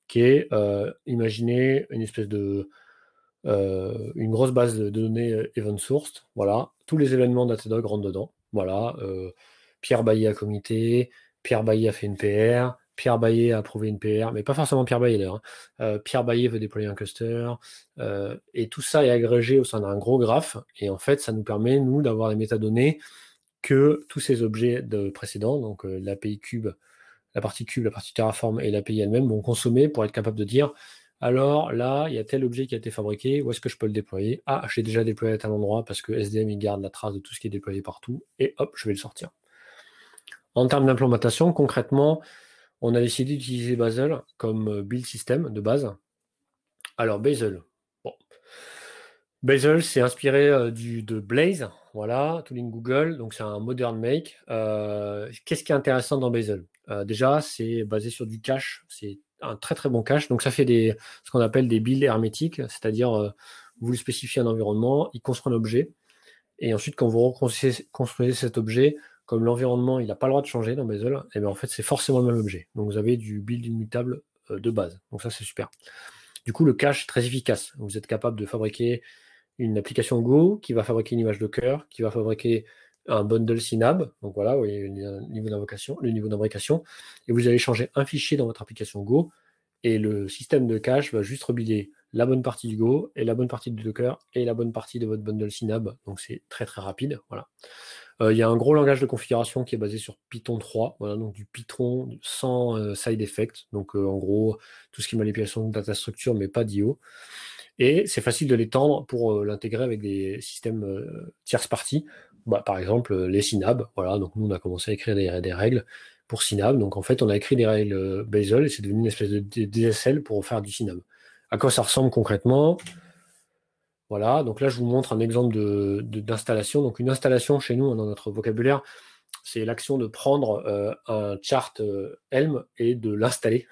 qui est, imaginez une espèce de une grosse base de données event sourced. Voilà, tous les événements Datadog rentrent dedans. Voilà, Pierre Baillet a comité, Pierre Baillet a fait une PR, Pierre Baillet a approuvé une PR, mais pas forcément Pierre Baillet d'ailleurs. Pierre Baillet veut déployer un cluster, et tout ça est agrégé au sein d'un gros graphe, et en fait, ça nous permet, nous, d'avoir les métadonnées que tous ces objets précédents, donc l'API cube, la partie Terraform et l'API elle-même vont consommer pour être capable de dire, alors là, il y a tel objet qui a été fabriqué, où est-ce que je peux le déployer? Ah, j'ai déjà déployé à tel endroit, parce que SDM, il garde la trace de tout ce qui est déployé partout, et hop, je vais le sortir. En termes d'implémentation, concrètement, on a décidé d'utiliser Bazel comme build system de base. Alors, Bazel, Bazel, c'est inspiré de Blaze, voilà, tooling Google, donc c'est un modern make. Qu'est-ce qui est intéressant dans Bazel? Déjà, c'est basé sur du cache, c'est un très très bon cache, donc ça fait ce qu'on appelle des builds hermétiques, c'est-à-dire, vous lui spécifiez un environnement, il construit un objet, et ensuite, quand vous reconstruisez cet objet, comme l'environnement, il n'a pas le droit de changer dans Bazel, et bien en fait, c'est forcément le même objet. Donc, vous avez du build immutable de base. Donc, ça, c'est super. Du coup, le cache est très efficace. Vous êtes capable de fabriquer une application Go qui va fabriquer une image Docker, qui va fabriquer un bundle CNAB. Donc, voilà, vous voyez le niveau d'imbrication. Et vous allez changer un fichier dans votre application Go, et le système de cache va juste rebuilder la bonne partie du Go et la bonne partie du Docker et la bonne partie de votre bundle CNAB. Donc, c'est très, très rapide. Voilà. Il y a un gros langage de configuration qui est basé sur Python 3. Voilà, donc du Python sans side effect. Donc, en gros, tout ce qui est manipulation de data structure, mais pas d'IO. Et c'est facile de l'étendre pour l'intégrer avec des systèmes tierce partie. Bah, par exemple, les CNAB. Voilà, donc nous, on a commencé à écrire des règles pour CNAB. Donc, en fait, on a écrit des règles Bazel et c'est devenu une espèce de DSL pour faire du CNAB. À quoi ça ressemble concrètement? Voilà, donc là, je vous montre un exemple d'installation. Donc, une installation, chez nous, dans notre vocabulaire, c'est l'action de prendre un chart Helm et de l'installer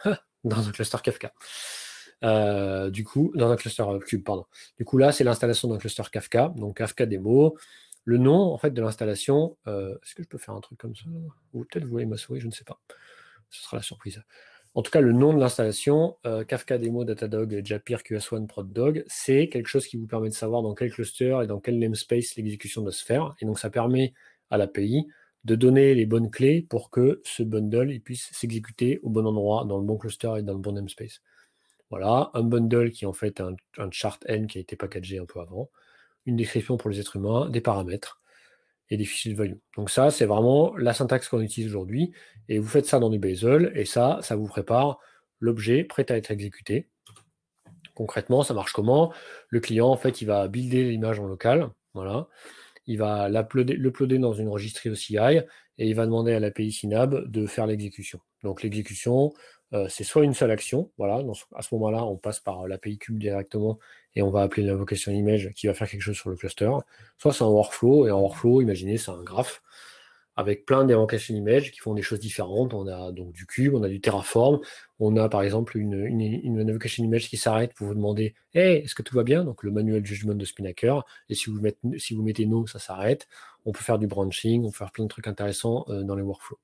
dans un cluster Kafka. Du coup, dans un cluster Cube, pardon. Du coup, là, c'est l'installation d'un cluster Kafka, donc Kafka Demo. Le nom, en fait, de l'installation, est-ce que je peux faire un truc comme ça? Ou peut-être vous voyez ma souris, je ne sais pas. Ce sera la surprise. En tout cas, le nom de l'installation, Kafka Demo, Datadog, Japir, QS1, ProdDog, c'est quelque chose qui vous permet de savoir dans quel cluster et dans quel namespace l'exécution doit se faire. Et donc, ça permet à l'API de donner les bonnes clés pour que ce bundle il puisse s'exécuter au bon endroit, dans le bon cluster et dans le bon namespace. Voilà, un bundle qui est en fait un chart N qui a été packagé un peu avant, une description pour les êtres humains, des paramètres et des fichiers de value. Donc ça, c'est vraiment la syntaxe qu'on utilise aujourd'hui. Et vous faites ça dans du Bazel, et ça, ça vous prépare l'objet prêt à être exécuté. Concrètement, ça marche comment? Le client, en fait, il va builder l'image en local. Voilà. Il va l'uploader dans une registrie OCI, et il va demander à l'API CNAB de faire l'exécution. Donc l'exécution, c'est soit une seule action. Voilà. À ce moment-là, on passe par l'API Cube directement, et on va appeler l'invocation image qui va faire quelque chose sur le cluster. Soit c'est un workflow, et un workflow, imaginez, c'est un graphe avec plein d'invocations image qui font des choses différentes. On a donc du cube, on a du Terraform, on a par exemple une invocation image qui s'arrête pour vous demander « Hey, est-ce que tout va bien ?» Donc le manuel jugement de Spinnaker, et si vous mettez « No », ça s'arrête. On peut faire du branching, on peut faire plein de trucs intéressants dans les workflows.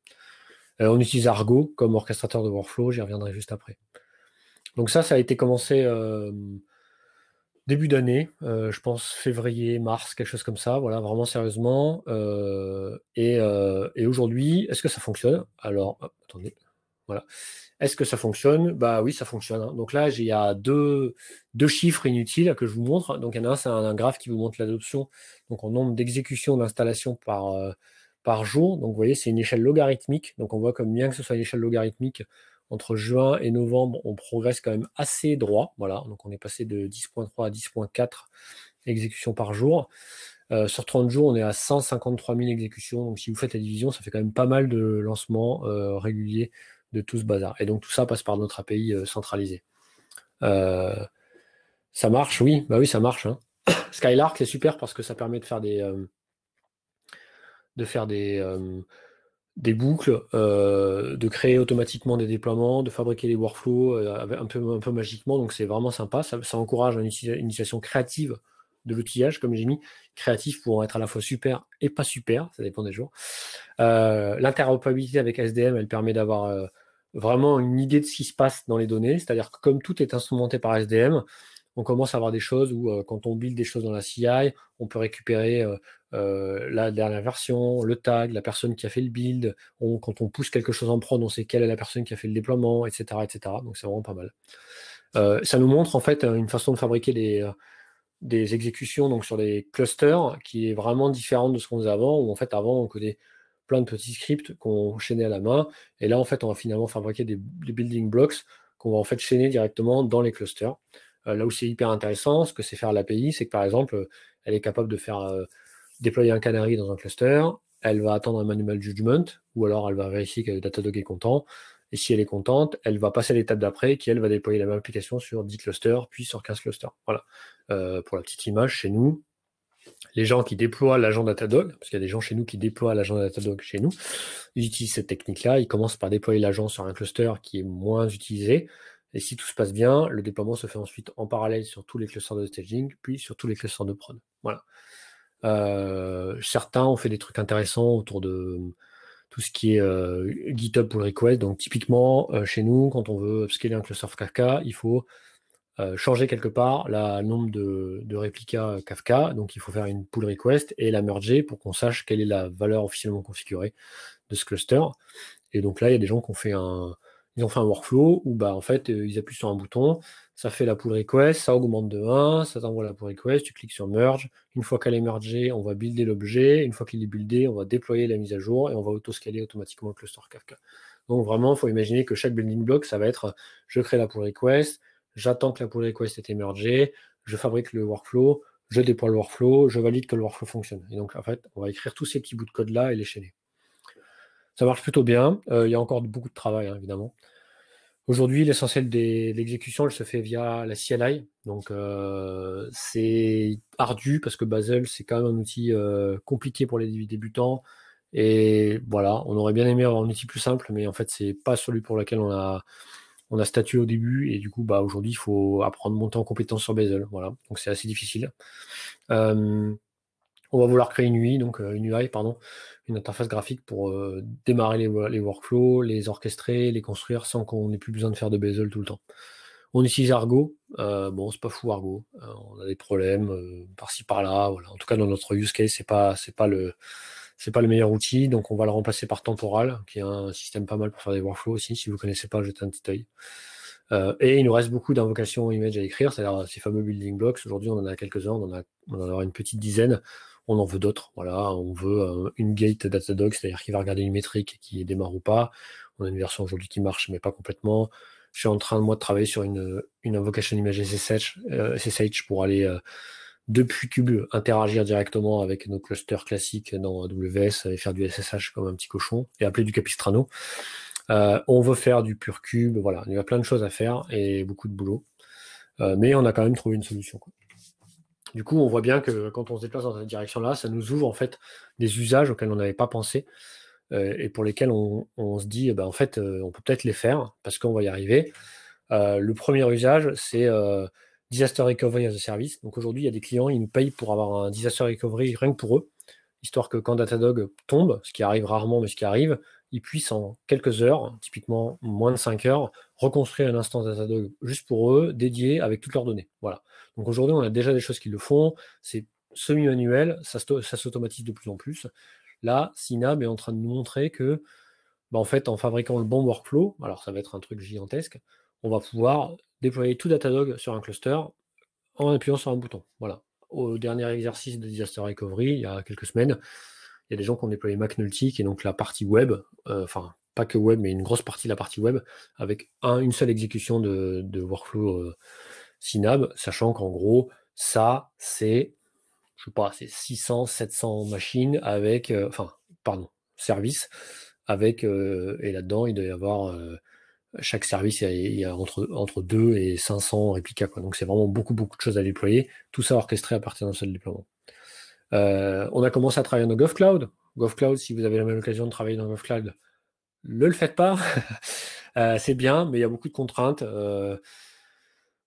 On utilise Argo comme orchestrateur de workflow, j'y reviendrai juste après. Donc ça, ça a été commencé... début d'année, je pense février, mars, quelque chose comme ça, voilà, vraiment sérieusement. Et aujourd'hui, est-ce que ça fonctionne? Alors, hop, attendez, voilà. Est-ce que ça fonctionne? Bah oui, ça fonctionne. Hein. Donc là, il y a deux chiffres inutiles que je vous montre. Donc il y en a un, c'est un graphe qui vous montre l'adoption, donc en nombre d'exécutions d'installation par jour. Donc vous voyez, c'est une échelle logarithmique. Donc on voit comme bien que ce soit une échelle logarithmique, entre juin et novembre, on progresse quand même assez droit. Voilà, donc on est passé de 10.3 à 10.4 exécutions par jour. Sur 30 jours, on est à 153 000 exécutions. Donc si vous faites la division, ça fait quand même pas mal de lancements réguliers de tout ce bazar. Et donc tout ça passe par notre API centralisée. Ça marche, oui. Bah oui, ça marche. Hein. Skylark, c'est super parce que ça permet de faire des boucles, de créer automatiquement des déploiements, de fabriquer des workflows un peu magiquement. Donc c'est vraiment sympa, ça encourage une utilisation créative de l'outillage, comme j'ai mis, créatif pour être à la fois super et pas super, ça dépend des jours. L'interopérabilité avec SDM, elle permet d'avoir vraiment une idée de ce qui se passe dans les données, c'est-à-dire que comme tout est instrumenté par SDM, on commence à avoir des choses où quand on build des choses dans la CI, on peut récupérer la dernière version, le tag, la personne qui a fait le build. Quand on pousse quelque chose en prod, on sait quelle est la personne qui a fait le déploiement, etc. etc. Donc c'est vraiment pas mal. Ça nous montre en fait une façon de fabriquer des exécutions donc, sur les clusters qui est vraiment différente de ce qu'on faisait avant, où en fait avant on codait plein de petits scripts qu'on chaînait à la main, et là en fait on va finalement fabriquer des building blocks qu'on va en fait chaîner directement dans les clusters. Là où c'est hyper intéressant, ce que c'est faire l'API, c'est que par exemple, elle est capable de faire déployer un canary dans un cluster, elle va attendre un manual judgment, ou alors elle va vérifier que Datadog est content, et si elle est contente, elle va passer à l'étape d'après, qui elle va déployer la même application sur 10 clusters, puis sur 15 clusters. Voilà. Pour la petite image, chez nous, les gens qui déploient l'agent Datadog, parce qu'il y a des gens chez nous qui déploient l'agent Datadog chez nous, ils utilisent cette technique-là, ils commencent par déployer l'agent sur un cluster qui est moins utilisé, et si tout se passe bien, le déploiement se fait ensuite en parallèle sur tous les clusters de staging, puis sur tous les clusters de prod. Voilà. Certains ont fait des trucs intéressants autour de tout ce qui est GitHub pull request. Donc typiquement, chez nous, quand on veut upscaler un cluster Kafka, il faut changer quelque part le nombre de réplicas Kafka. Donc il faut faire une pull request et la merger pour qu'on sache quelle est la valeur officiellement configurée de ce cluster. Et donc là, il y a des gens qui ont fait ils ont fait un workflow où bah, en fait, ils appuient sur un bouton, ça fait la pull request, ça augmente de 1, ça t'envoie la pull request, tu cliques sur merge. Une fois qu'elle est mergée, on va builder l'objet. Une fois qu'il est buildé, on va déployer la mise à jour et on va auto-scaler automatiquement le cluster Kafka. Donc vraiment, il faut imaginer que chaque building block, ça va être je crée la pull request, j'attends que la pull request ait mergée, je fabrique le workflow, je déploie le workflow, je valide que le workflow fonctionne. Et donc, en fait, on va écrire tous ces petits bouts de code-là et les chaîner. Ça marche plutôt bien. Il y a encore beaucoup de travail, hein, évidemment. Aujourd'hui, l'essentiel de l'exécution, elle se fait via la CLI. Donc, c'est ardu parce que Bazel, c'est quand même un outil compliqué pour les débutants. Et voilà, on aurait bien aimé avoir un outil plus simple, mais en fait, c'est pas celui pour lequel on a statué au début, et du coup, bah, aujourd'hui, il faut apprendre à monter en compétence sur Bazel. Voilà, donc c'est assez difficile. On va vouloir créer une UI, une interface graphique pour démarrer les workflows, les orchestrer, les construire sans qu'on ait plus besoin de faire de Bazel tout le temps. On utilise Argo. Bon, c'est pas fou Argo. On a des problèmes par-ci par-là. Voilà. En tout cas, dans notre use case, c'est pas le meilleur outil, donc on va le remplacer par Temporal, qui est un système pas mal pour faire des workflows aussi. Si vous ne connaissez pas, jetez un petit œil. Et il nous reste beaucoup d'invocations images à écrire, c'est-à-dire ces fameux building blocks. Aujourd'hui, on en a quelques-uns, on en a une petite dizaine. On en veut d'autres. Voilà, on veut une gate Datadog, c'est-à-dire qui va regarder une métrique qui démarre ou pas. On a une version aujourd'hui qui marche, mais pas complètement. Je suis en train, moi, de travailler sur une invocation image SSH pour aller... depuis Kube, interagir directement avec nos clusters classiques dans AWS et faire du SSH comme un petit cochon et appeler du Capistrano. On veut faire du pur Kube, voilà, il y a plein de choses à faire et beaucoup de boulot. Mais on a quand même trouvé une solution, quoi. Du coup, on voit bien que quand on se déplace dans cette direction-là, ça nous ouvre en fait des usages auxquels on n'avait pas pensé et pour lesquels on se dit, eh ben, en fait, on peut peut-être les faire parce qu'on va y arriver. Le premier usage, c'est... Disaster Recovery as a Service. Donc aujourd'hui, il y a des clients, ils nous payent pour avoir un Disaster Recovery rien que pour eux, histoire que quand Datadog tombe, ce qui arrive rarement, mais ce qui arrive, ils puissent en quelques heures, typiquement moins de 5 heures, reconstruire une instance Datadog juste pour eux, dédiée avec toutes leurs données. Voilà. Donc aujourd'hui, on a déjà des choses qui le font, c'est semi-manuel, ça s'automatise de plus en plus. Là, CNAB est en train de nous montrer que, bah, en fait, en fabriquant le bon workflow, alors ça va être un truc gigantesque, on va pouvoir déployer tout Datadog sur un cluster en appuyant sur un bouton. Voilà. Au dernier exercice de Disaster Recovery, il y a quelques semaines, il y a des gens qui ont déployé McNulty, qui est donc la partie web, enfin, pas que web, mais une grosse partie de la partie web, avec une seule exécution de workflow CNAB, sachant qu'en gros, ça, c'est, je sais pas, c'est 600, 700 machines avec, services, avec, et là-dedans, il doit y avoir... chaque service, il y a entre 2 et 500 réplicas, quoi. Donc, c'est vraiment beaucoup, beaucoup de choses à déployer. Tout ça orchestré à partir d'un seul déploiement. On a commencé à travailler dans GovCloud. GovCloud, si vous avez la même occasion de travailler dans GovCloud, ne le faites pas. C'est bien, mais il y a beaucoup de contraintes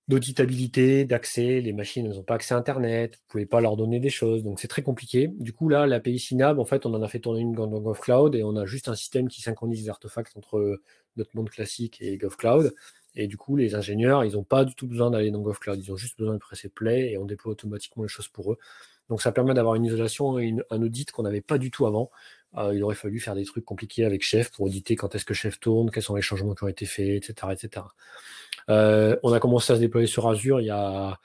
d'auditabilité, d'accès. Les machines, elles n'ont pas accès à Internet. Vous ne pouvez pas leur donner des choses. Donc, c'est très compliqué. Du coup, là, l'API CNAB, en fait, on en a fait tourner une dans GovCloud et on a juste un système qui synchronise les artefacts entre... notre monde classique et GovCloud. Et du coup, les ingénieurs, ils n'ont pas du tout besoin d'aller dans GovCloud. Ils ont juste besoin de presser play et on déploie automatiquement les choses pour eux. Donc, ça permet d'avoir une isolation et un audit qu'on n'avait pas du tout avant. Il aurait fallu faire des trucs compliqués avec Chef pour auditer quand est-ce que Chef tourne, quels sont les changements qui ont été faits, etc. etc. On a commencé à se déployer sur Azure il y a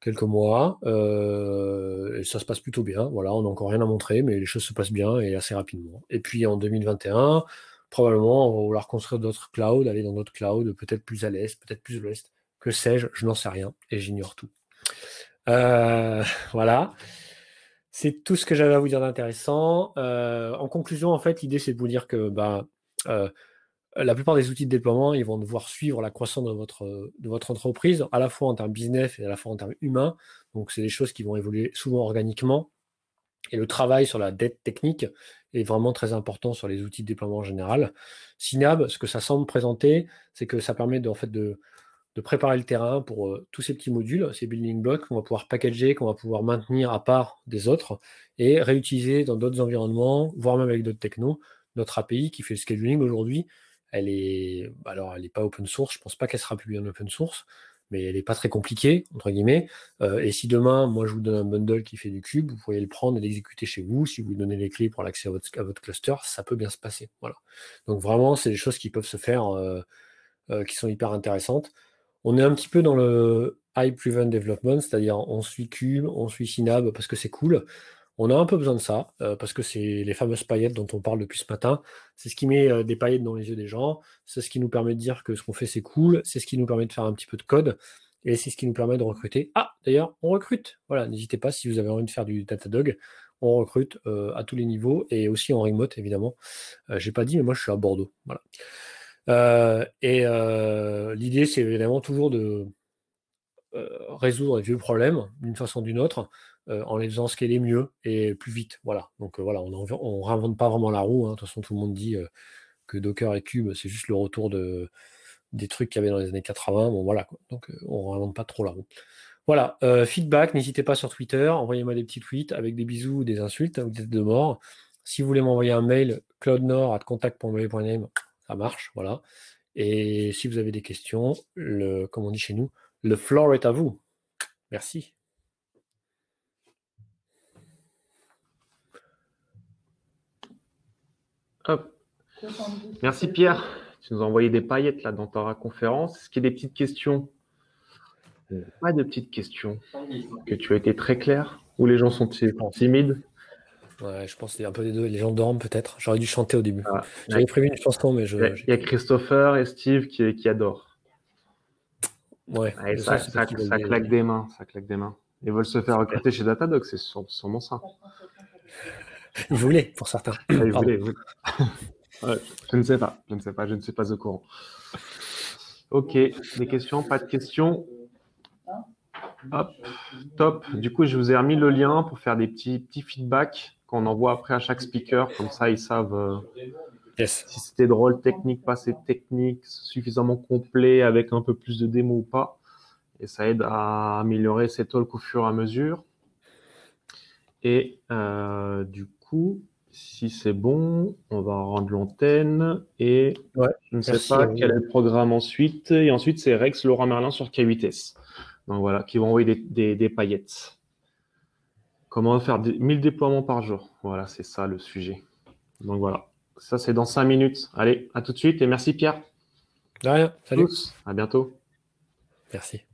quelques mois. Et ça se passe plutôt bien. Voilà, on n'a encore rien à montrer, mais les choses se passent bien et assez rapidement. Et puis, en 2021... probablement, on va vouloir construire d'autres clouds, aller dans d'autres clouds, peut-être plus à l'est, peut-être plus à l'ouest, que sais-je, je n'en sais rien et j'ignore tout. Voilà, c'est tout ce que j'avais à vous dire d'intéressant. En conclusion, en fait, l'idée, c'est de vous dire que la plupart des outils de déploiement, ils vont devoir suivre la croissance de votre entreprise, à la fois en termes business et à la fois en termes humains. Donc, c'est des choses qui vont évoluer souvent organiquement. Et le travail sur la dette technique est vraiment très important sur les outils de déploiement en général. CNAB, ce que ça semble présenter, c'est que ça permet de préparer le terrain pour tous ces petits modules, ces building blocks qu'on va pouvoir packager, qu'on va pouvoir maintenir à part des autres et réutiliser dans d'autres environnements, voire même avec d'autres technos. Notre API qui fait le scheduling aujourd'hui, elle n'est pas open source, je ne pense pas qu'elle sera publiée en open source, mais elle n'est pas très compliquée, entre guillemets. Et si demain, moi, je vous donne un bundle qui fait du cube, vous pourriez le prendre et l'exécuter chez vous. Si vous donnez les clés pour l'accès à votre cluster, ça peut bien se passer. Voilà. Donc vraiment, c'est des choses qui peuvent se faire, qui sont hyper intéressantes. On est un petit peu dans le hype-driven development, c'est-à-dire on suit cube, on suit CNAB parce que c'est cool. On a un peu besoin de ça, parce que c'est les fameuses paillettes dont on parle depuis ce matin. C'est ce qui met des paillettes dans les yeux des gens, c'est ce qui nous permet de dire que ce qu'on fait, c'est cool, c'est ce qui nous permet de faire un petit peu de code, et c'est ce qui nous permet de recruter. Ah, d'ailleurs, on recrute. Voilà, n'hésitez pas, si vous avez envie de faire du Datadog, on recrute à tous les niveaux, et aussi en remote, évidemment. J'ai pas dit, mais moi, je suis à Bordeaux. Voilà. L'idée, c'est évidemment toujours de résoudre les vieux problèmes, d'une façon ou d'une autre, en les faisant scaler mieux et plus vite. Voilà. Donc voilà, on réinvente pas vraiment la roue, hein. De toute façon, tout le monde dit que Docker et Cube, c'est juste le retour des trucs qu'il y avait dans les années 80. Bon, voilà, quoi. Donc on réinvente pas trop la roue. Voilà, feedback, n'hésitez pas sur Twitter, envoyez-moi des petits tweets avec des bisous ou des insultes, ou des têtes de mort. Si vous voulez m'envoyer un mail, cloudnord@contact.mail.name, ça marche, voilà. Et si vous avez des questions, comme on dit chez nous, le floor est à vous. Merci. Hop. Merci Pierre, tu nous as envoyé des paillettes là dans ta conférence. Est-ce qu'il y a des petites questions? Pas de petites questions. Que tu as été très clair? Ou les gens sont timides? Ouais, je pense qu'il y a un peu des deux. Les gens dorment peut-être. J'aurais dû chanter au début. Ah, j'avais prévu une chanson, mais il y a Christopher et Steve qui adorent. Ouais. Ah, ça claque des mains. Ça claque des mains. Ils veulent se faire recruter chez Datadog, c'est sûrement ça. Ils voulaient, pour certains. Ah, ils voulaient. Ouais, je ne suis pas au courant. Ok, des questions, pas de questions. Hop, top. Du coup, je vous ai remis le lien pour faire des petits feedbacks qu'on envoie après à chaque speaker. Comme ça, ils savent si c'était drôle, technique, pas assez technique, suffisamment complet, avec un peu plus de démo ou pas. Et ça aide à améliorer ces talks au fur et à mesure. Et du coup, si c'est bon, on va rendre l'antenne. Et ouais, je ne sais pas quel est le programme ensuite. Et ensuite, c'est Rex, Laurent Merlin sur K8S. Donc voilà, qui vont envoyer des paillettes. Comment faire 1000 déploiements par jour? Voilà, c'est ça le sujet. Donc voilà, ça c'est dans 5 minutes. Allez, à tout de suite et merci Pierre. De rien, salut. À bientôt. Merci.